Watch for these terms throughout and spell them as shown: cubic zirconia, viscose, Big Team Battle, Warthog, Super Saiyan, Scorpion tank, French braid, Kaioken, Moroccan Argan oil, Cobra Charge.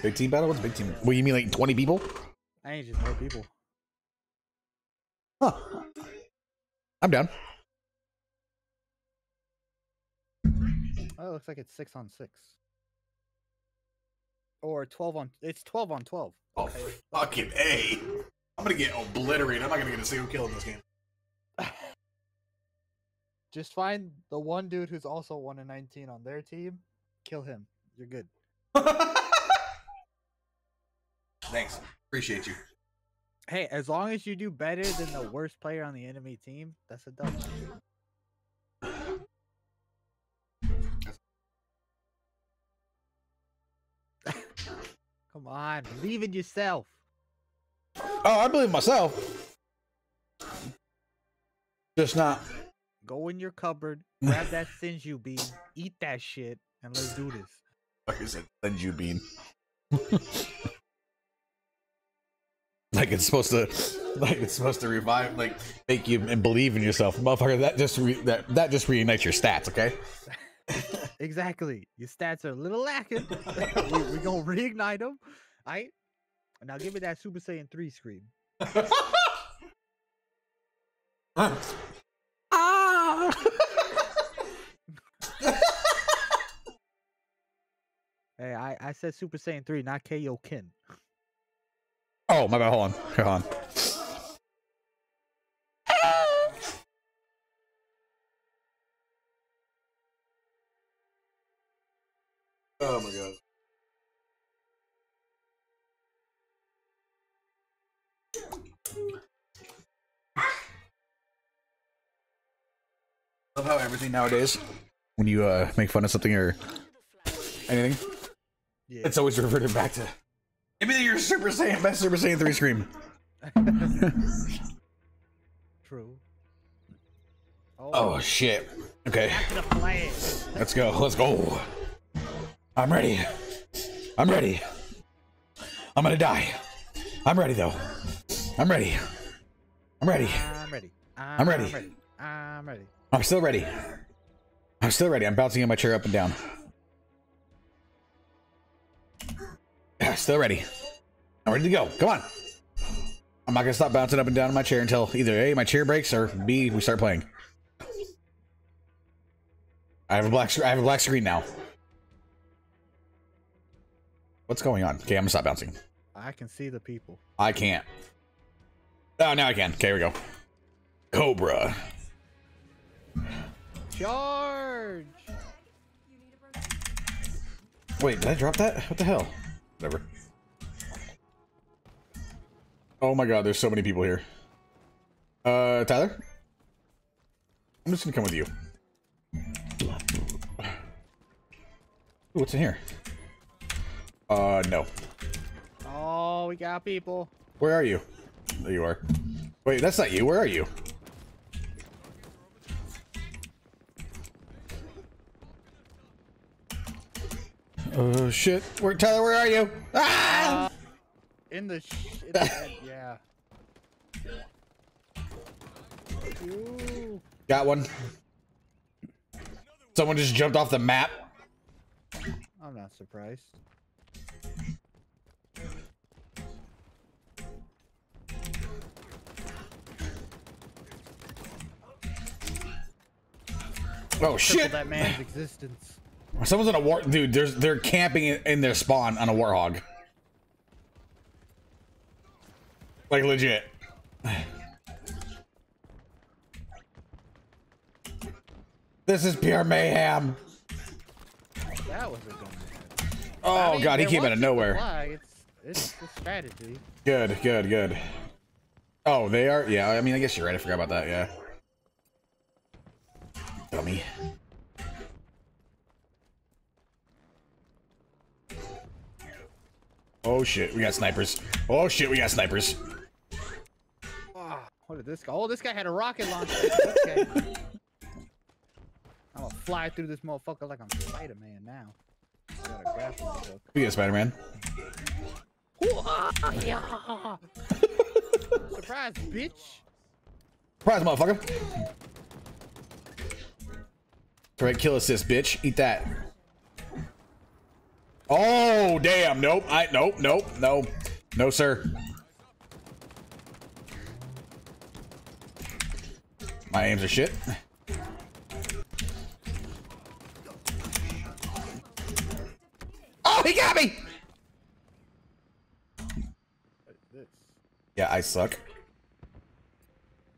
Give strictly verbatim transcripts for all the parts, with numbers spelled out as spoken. Big team battle? What's big team? What, you mean like twenty people? I ain't just no people. Huh. I'm down. Oh, it looks like it's six on six. Or twelve on... It's twelve on twelve. Oh, okay. Fucking A. I'm gonna get obliterated. I'm not gonna get a single kill in this game. Just find the one dude who's also one and nineteen on their team. Kill him. You're good. Thanks. Appreciate you. Hey, as long as you do better than the worst player on the enemy team, that's a double. Come on, believe in yourself. Oh, I believe in myself. Just not. Go in your cupboard, grab that sinju bean, eat that shit, and let's do this. What is that sinju bean? Like it's supposed to, like it's supposed to revive, like make you and believe in yourself, motherfucker. That just re, that that just reunites your stats, okay? Exactly. Your stats are a little lacking. we, we gonna reignite them, all right? Now give me that Super Saiyan three scream. Ah! Hey, I I said Super Saiyan three, not Kaioken. Oh, my bad. Hold on. Hold on. Oh, my God. I love how everything nowadays, when you uh, make fun of something or anything, yeah, it's always reverted back to... Give me your Super Saiyan, best Super Saiyan three scream. True. Oh, oh shit. Okay. Let's go. Let's go. I'm ready. I'm ready. I'm gonna die. I'm ready though. I'm ready. I'm ready. I'm ready. I'm ready. I'm ready. I'm ready. I'm still ready. I'm still ready. I'm bouncing in my chair up and down. Still ready. I'm ready to go. Come on. I'm not gonna stop bouncing up and down in my chair until either A, my chair breaks, or B, we start playing. I have a black I have a black screen now. What's going on? Okay, I'm gonna stop bouncing. I can see the people. I can't. Oh, now I can. Okay, here we go. Cobra Charge. Wait, did I drop that? What the hell? Whatever. Oh my God, there's so many people here. Uh, Tyler? I'm just gonna come with you. Ooh, what's in here? Uh, no. Oh, we got people. Where are you? There you are. Wait, that's not you. Where are you? Oh shit! Where, Tyler? Where are you? Ah! Uh, in the, sh in the head, yeah. Ooh. Got one. Someone just jumped off the map. I'm not surprised. Oh shit! That man's existence. Someone's on a war, dude. There's they're camping in, in their spawn on a Warthog. Like legit. This is pure mayhem. That was a gun. Oh I mean, God, he came out of nowhere. It's, it's the strategy. Good, good, good. Oh, they are. Yeah, I mean, I guess you're right. I forgot about that. Yeah. Dummy. Oh shit, we got snipers. Oh shit, we got snipers. Oh, what did this guy? Oh, this guy had a rocket launcher. Okay. I'm gonna fly through this motherfucker like I'm Spider-Man now. We got Spider-Man. Surprise, bitch. Surprise, motherfucker. All right, kill assist, bitch. Eat that. Oh, damn. Nope. I, nope. Nope. No. No, sir. My aims are shit. Oh, he got me. Yeah, I suck.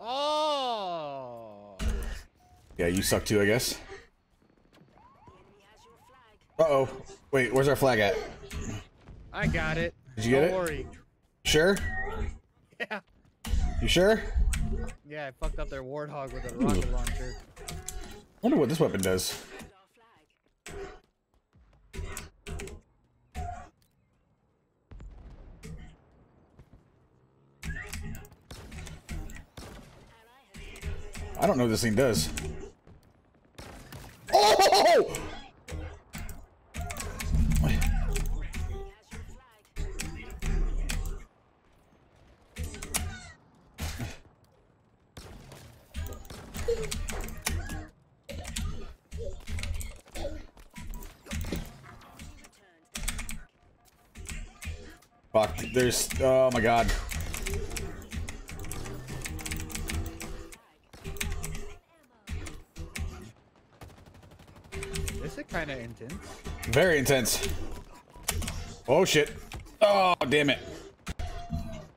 Oh. Yeah, you suck too, I guess. Uh-oh. Wait, where's our flag at? I got it. Did you get it? Don't worry. Sure? Yeah. You sure? Yeah, I fucked up their Warthog with a rocket launcher. I wonder what this weapon does. I don't know what this thing does. Oh! Fuck, there's, oh my god. This is kind of intense. Very intense. Oh shit. Oh, damn it.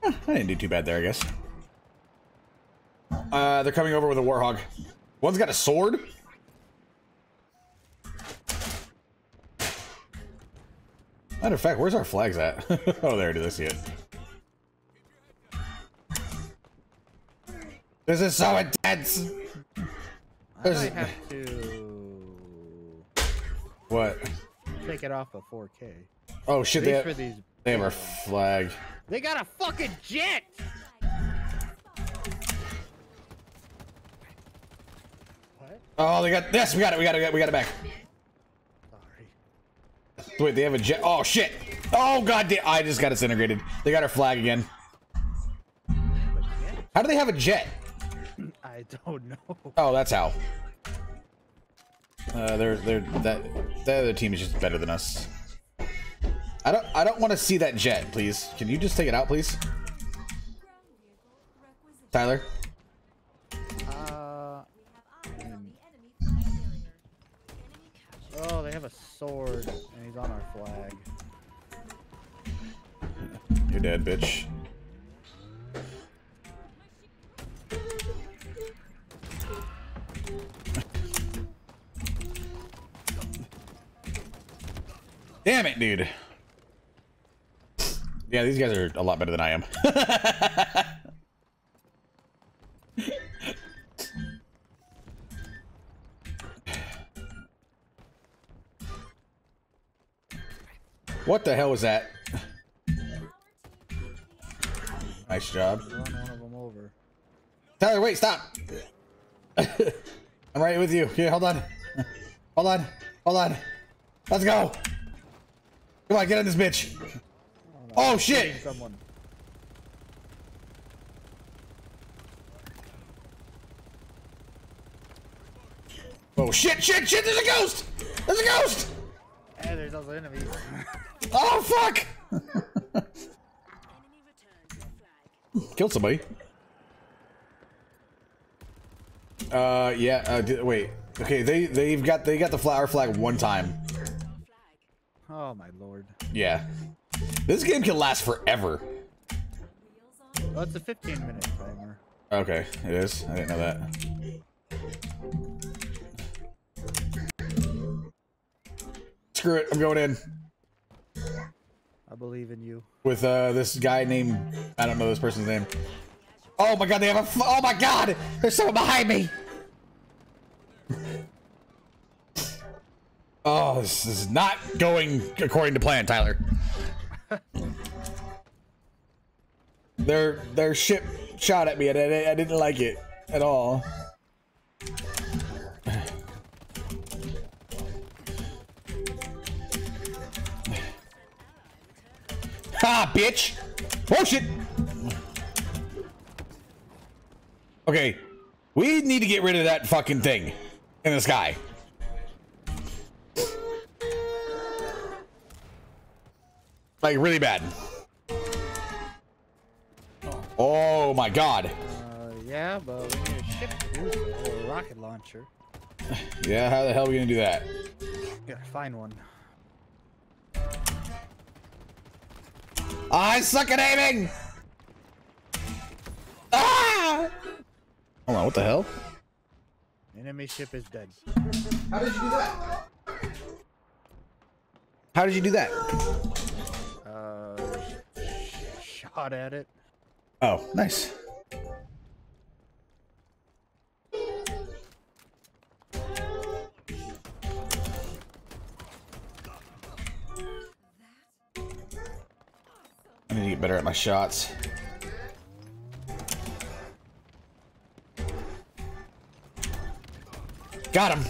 Huh, I didn't do too bad there, I guess. Uh, they're coming over with a Warthog. One's got a sword? Matter of fact, where's our flags at? Oh, there it is. I see it. This is so intense! There's... I have to... What? Take it off of four K. Oh shit, they have... These... they have our flag. They got a fucking jet! What? Oh, they got... Yes, we got it, we got it, we got it back. Wait, they have a jet. Oh shit! Oh god damn! I just got disintegrated. They got our flag again. How do they have a jet? I don't know. Oh, that's how. Uh, they're they're that that other team is just better than us. I don't I don't want to see that jet, please. Can you just take it out, please, Tyler? Uh. Oh, they have a sword. He's on our flag. You're dead, bitch. Damn it, dude. Yeah, these guys are a lot better than I am. What the hell was that? Nice job. Tyler, wait, stop! I'm right with you. Here, hold on. Hold on. Hold on. Let's go! Come on, get in this bitch! Oh, shit! Oh, shit, shit, shit! There's a ghost! There's a ghost! Hey, there's also enemies. Oh fuck! Killed somebody. Uh, yeah. Uh, did, wait. Okay, they they've got they got the flower flag one time. Oh my lord. Yeah. This game can last forever. Well, it's a fifteen minute timer. Okay, it is. I didn't know that. Screw it. I'm going in. I believe in you. With uh, this guy named... I don't know this person's name. Oh my god, they have a... F oh my god! There's someone behind me! Oh, this is not going according to plan, Tyler. their, their ship shot at me and I, I didn't like it at all. Ah, bitch! Oh shit! Okay, we need to get rid of that fucking thing in the sky. Like, really bad. Oh my god. Uh, yeah, but we need a ship or a rocket launcher. Yeah, how the hell are we gonna do that? Yeah, find one. I suck at aiming! Ah! Hold on, what the hell? Enemy ship is dead. How did you do that? How did you do that? Uh, shot at it. Oh, nice. I need to get better at my shots. Got him.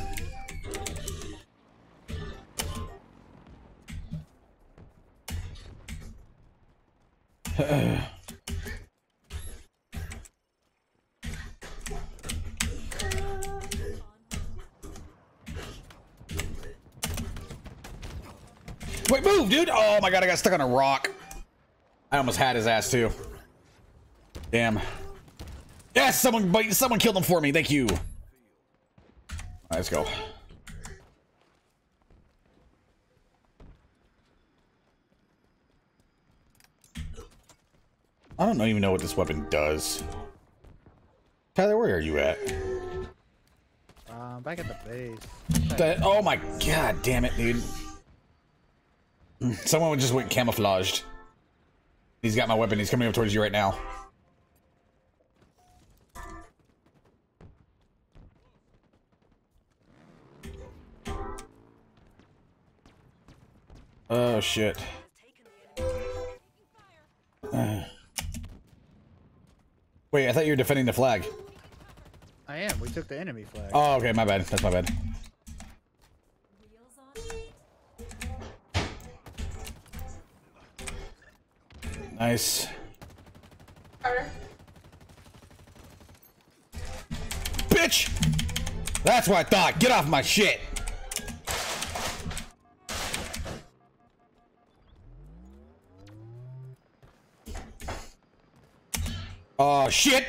Wait, move, dude. Oh my god, I got stuck on a rock. I almost had his ass too. Damn. Yes, someone bite, someone killed him for me. Thank you. All right, let's go. I don't even know what this weapon does. Tyler, where are you at? Uh, back at the base. The, oh my god, damn it, dude. Someone just went camouflaged. He's got my weapon. He's coming up towards you right now. Oh shit. Uh. Wait, I thought you were defending the flag. I am. We took the enemy flag. Oh, okay, my bad. That's my bad. Nice. Right. Bitch! That's what I thought. Get off my shit. Oh, uh, shit!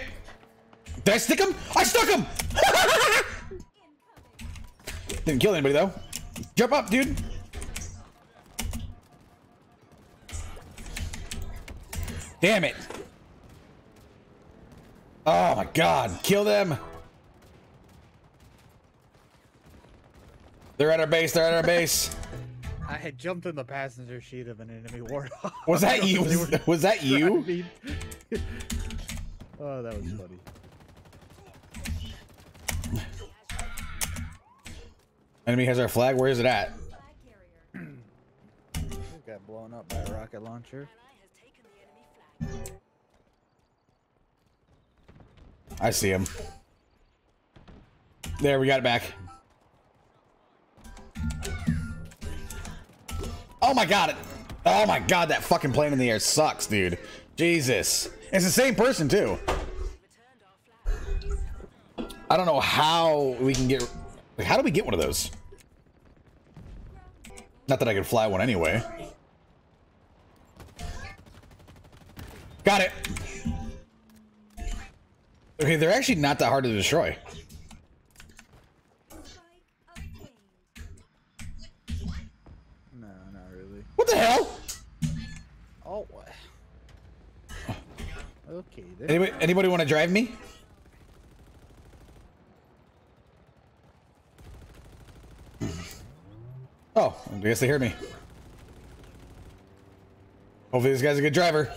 Did I stick him? I stuck him! Didn't kill anybody, though. Jump up, dude! Damn it! Oh my god, kill them! They're at our base, they're at our base! I had jumped in the passenger seat of an enemy Warthog. Was that you? Was, was that you? Oh, that was funny. Enemy has our flag. Where is it at? Got blown up by a rocket launcher. I see him. There, we got it back. Oh my god! Oh my god, that fucking plane in the air sucks, dude. Jesus. It's the same person, too. I don't know how we can get... Like, how do we get one of those? Not that I can fly one anyway. Got it! Okay, they're actually not that hard to destroy. No, not really. What the hell? Oh, what? Okay. Anybody, anybody want to drive me? Oh, I guess they hear me. Hopefully this guy's a good driver.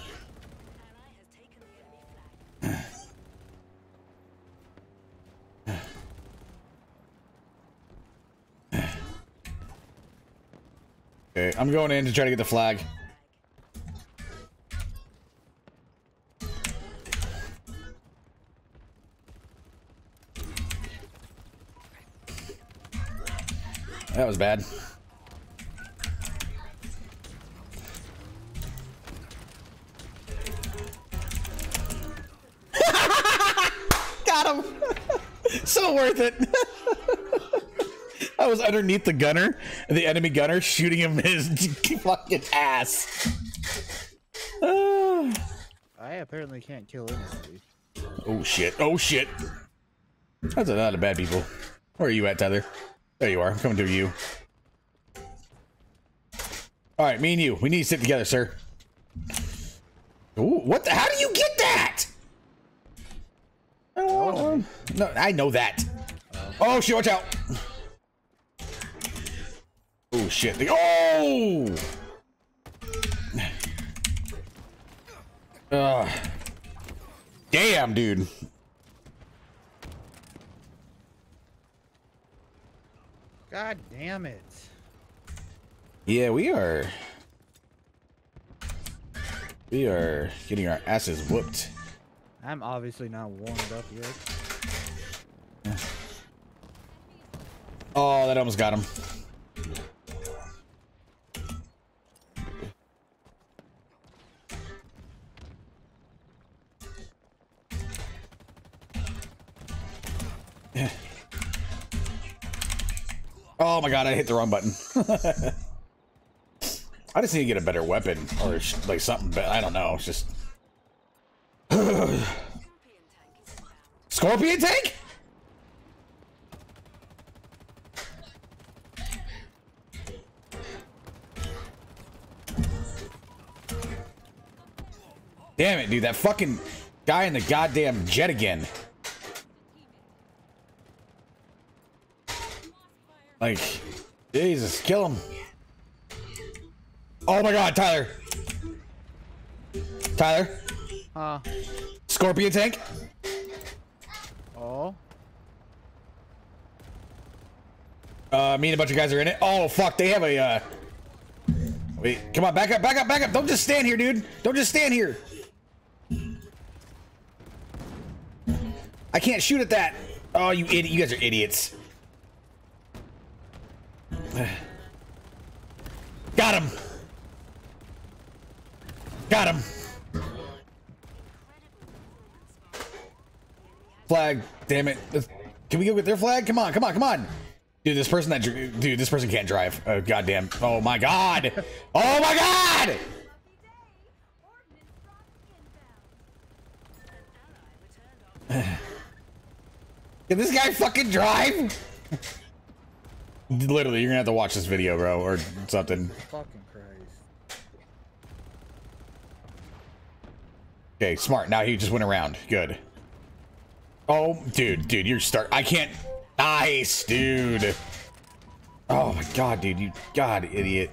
Okay, I'm going in to try to get the flag. That was bad. Got him. So worth it. I was underneath the gunner, the enemy gunner, shooting him in his fucking ass. apparently can't kill anybody. Oh shit, oh shit. That's a lot of bad people. Where are you at, Tyler? There you are, I'm coming to you. Alright, me and you, we need to sit together, sir. Ooh, what the, how do you get that? I don't want one. No, I know that. Oh shit, watch out. Oh shit, the, oh! Uh, damn, dude. God damn it. Yeah, we are. We are getting our asses whooped. I'm obviously not warmed up yet. Oh, that almost got him. Oh my god, I hit the wrong button. I just need to get a better weapon or like something, but I don't know. It's just Scorpion tank? Damn it, dude, that fucking guy in the goddamn jet again. Like, Jesus, kill him. Oh my god, Tyler. Tyler? Uh. Scorpion tank? Oh. Uh, me and a bunch of guys are in it. Oh, fuck, they have a, uh... Wait, come on, back up, back up, back up. Don't just stand here, dude. Don't just stand here. I can't shoot at that. Oh, you idiot. You guys are idiots. Got him! Got him! Flag, damn it. Let's, can we go get their flag? Come on, come on, come on! Dude, this person that... Dude, this person can't drive. Oh, goddamn. Oh my god! Oh my god! Can this guy fucking drive? Literally, you're gonna have to watch this video, bro, or something. Fucking Christ. Okay, smart. Now he just went around. Good. Oh, dude, dude, you're start. I can't. Nice, dude. Oh my god, dude, you god idiot.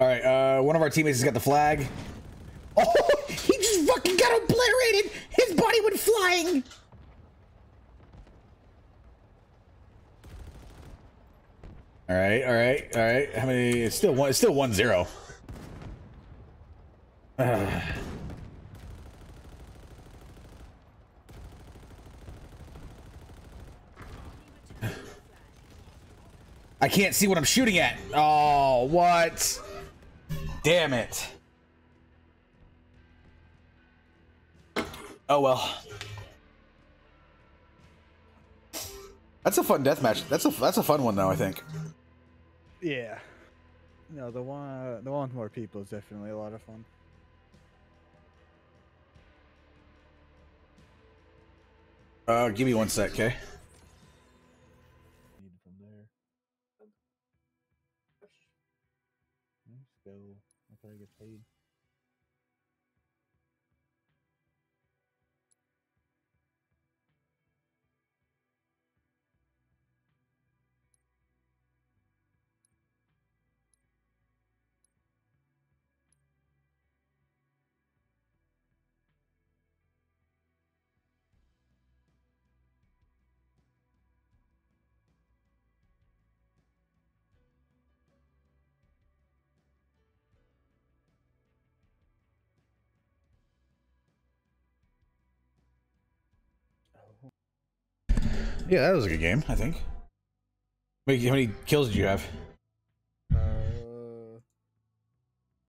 All right, uh, one of our teammates has got the flag. Oh, he just fucking got obliterated. His body went flying. All right, all right, all right. How many? It's still one. It's still one zero. Uh. I can't see what I'm shooting at. Oh, what? Damn it. Oh well. That's a fun deathmatch. That's a that's a fun one though, I think. Yeah. No, the one uh, the one with more people is definitely a lot of fun. Uh, give me one sec, okay? From there. Let's go. I gotta get paid. Yeah, that was a good game, I think. Wait, how many kills did you have?